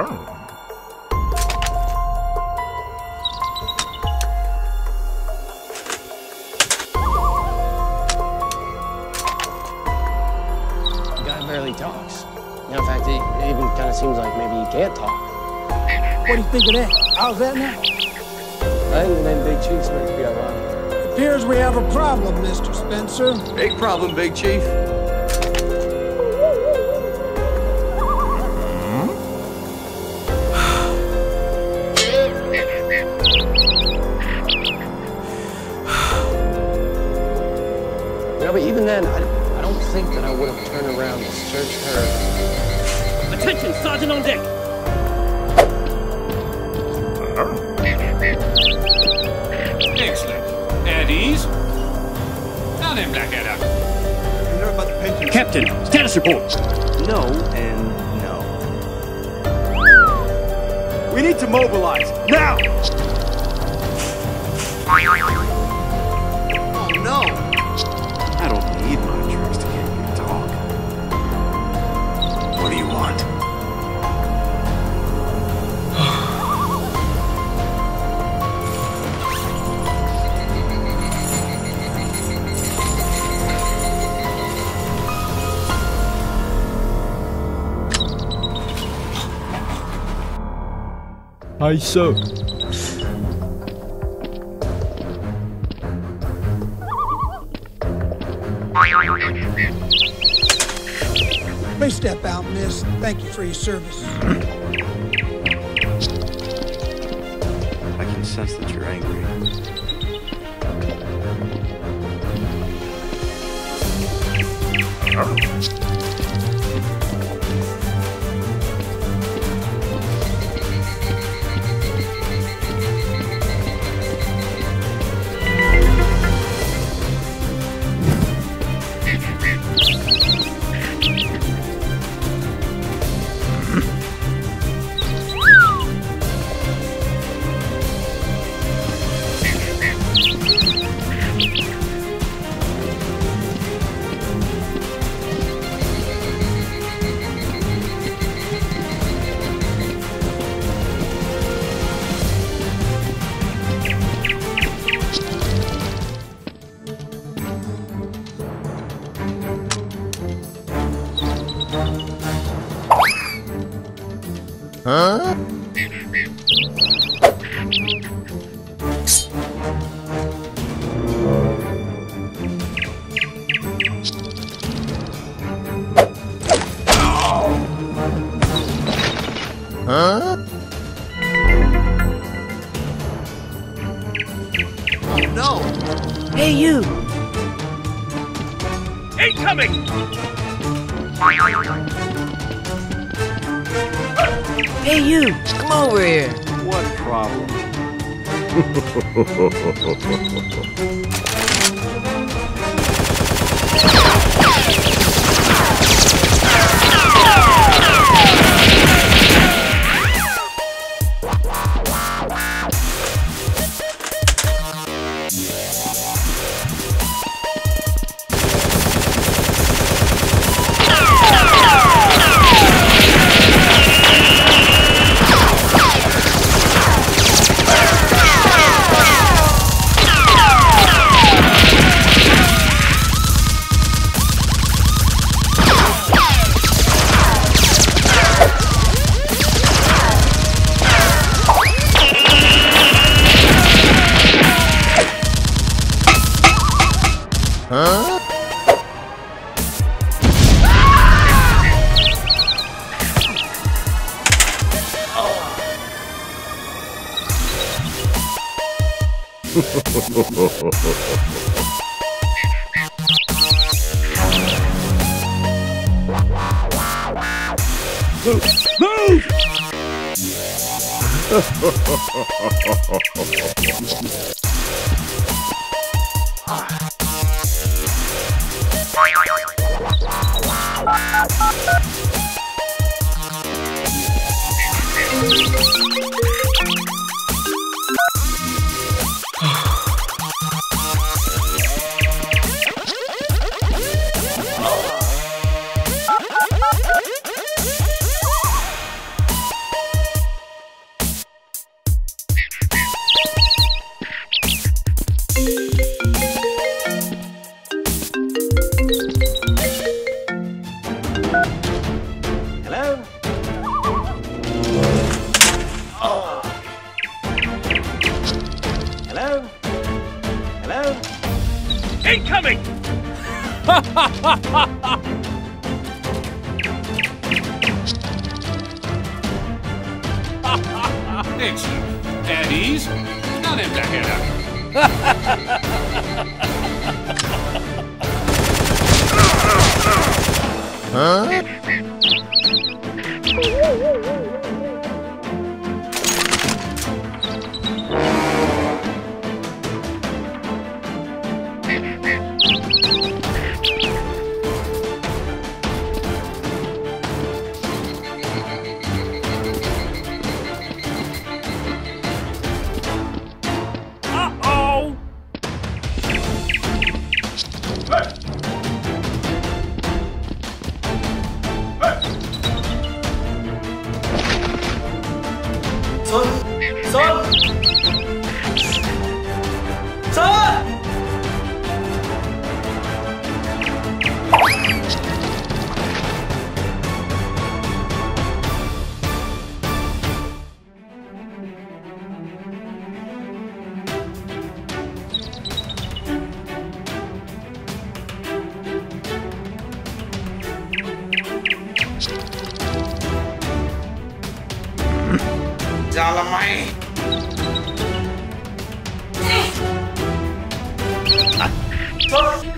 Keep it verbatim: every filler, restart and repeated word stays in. Oh. The guy barely talks. You know, in fact, it even kind of seems like maybe he can't talk. What do you think of that? How's that now? I think the name Big Chief's meant to be ironic. It appears we have a problem, Mister Spencer. Big problem, Big Chief. No, but even then, I, I don't think that I would have turned around and searched her. Attention, Sergeant on deck! Excellent. At ease. Now then, Blackadder. You know about the pension? Captain, status report. No and no. We need to mobilize. Now! Oh, no! I don't need my tricks to get you to talk. What do you want? Hi, sir. Please step out, miss. Thank you for your service. I can sense that you're angry. Huh? Huh? Oh no! Hey, you! Incoming! Hey, you! Come over here! What problem? Huh? Ah! Move! Move! Hello? Oh. Hello? Hello? Incoming! Ha ha ha ha ha! It's at ease. Not in the head up. Huh? All right.